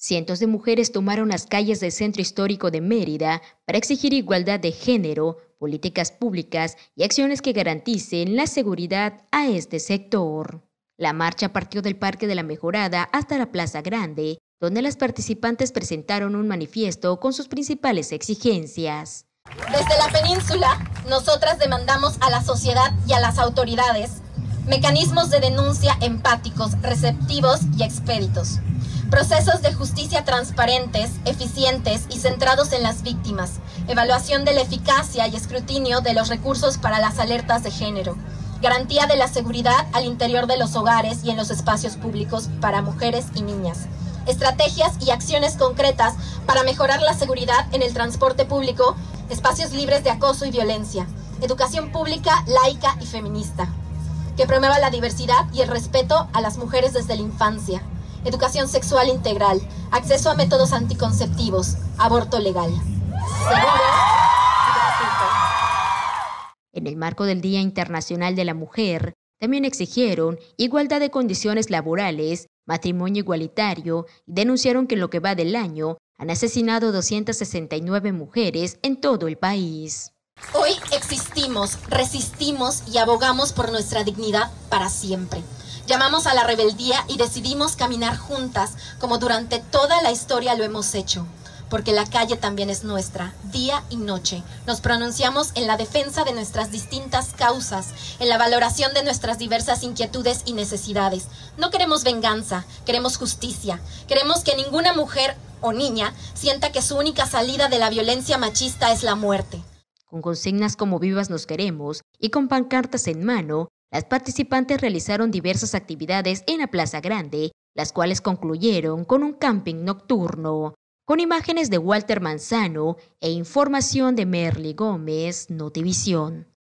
Cientos de mujeres tomaron las calles del Centro Histórico de Mérida para exigir igualdad de género, políticas públicas y acciones que garanticen la seguridad a este sector. La marcha partió del Parque de la Mejorada hasta la Plaza Grande, donde las participantes presentaron un manifiesto con sus principales exigencias. Desde la península, nosotras demandamos a la sociedad y a las autoridades mecanismos de denuncia empáticos, receptivos y expeditos. Procesos de justicia transparentes, eficientes y centrados en las víctimas. Evaluación de la eficacia y escrutinio de los recursos para las alertas de género. Garantía de la seguridad al interior de los hogares y en los espacios públicos para mujeres y niñas. Estrategias y acciones concretas para mejorar la seguridad en el transporte público, espacios libres de acoso y violencia. Educación pública, laica y feminista, que promueva la diversidad y el respeto a las mujeres desde la infancia. Educación sexual integral, acceso a métodos anticonceptivos, aborto legal, seguro. En el marco del Día Internacional de la Mujer, también exigieron igualdad de condiciones laborales, matrimonio igualitario y denunciaron que en lo que va del año han asesinado 269 mujeres en todo el país. Hoy existimos, resistimos y abogamos por nuestra dignidad para siempre. Llamamos a la rebeldía y decidimos caminar juntas, como durante toda la historia lo hemos hecho, porque la calle también es nuestra, día y noche. Nos pronunciamos en la defensa de nuestras distintas causas, en la valoración de nuestras diversas inquietudes y necesidades. No queremos venganza, queremos justicia. Queremos que ninguna mujer o niña sienta que su única salida de la violencia machista es la muerte. Con consignas como "Vivas nos queremos" y con pancartas en mano, las participantes realizaron diversas actividades en la Plaza Grande, las cuales concluyeron con un camping nocturno. Con imágenes de Walter Manzano e información de Merly Gómez, Notivisión.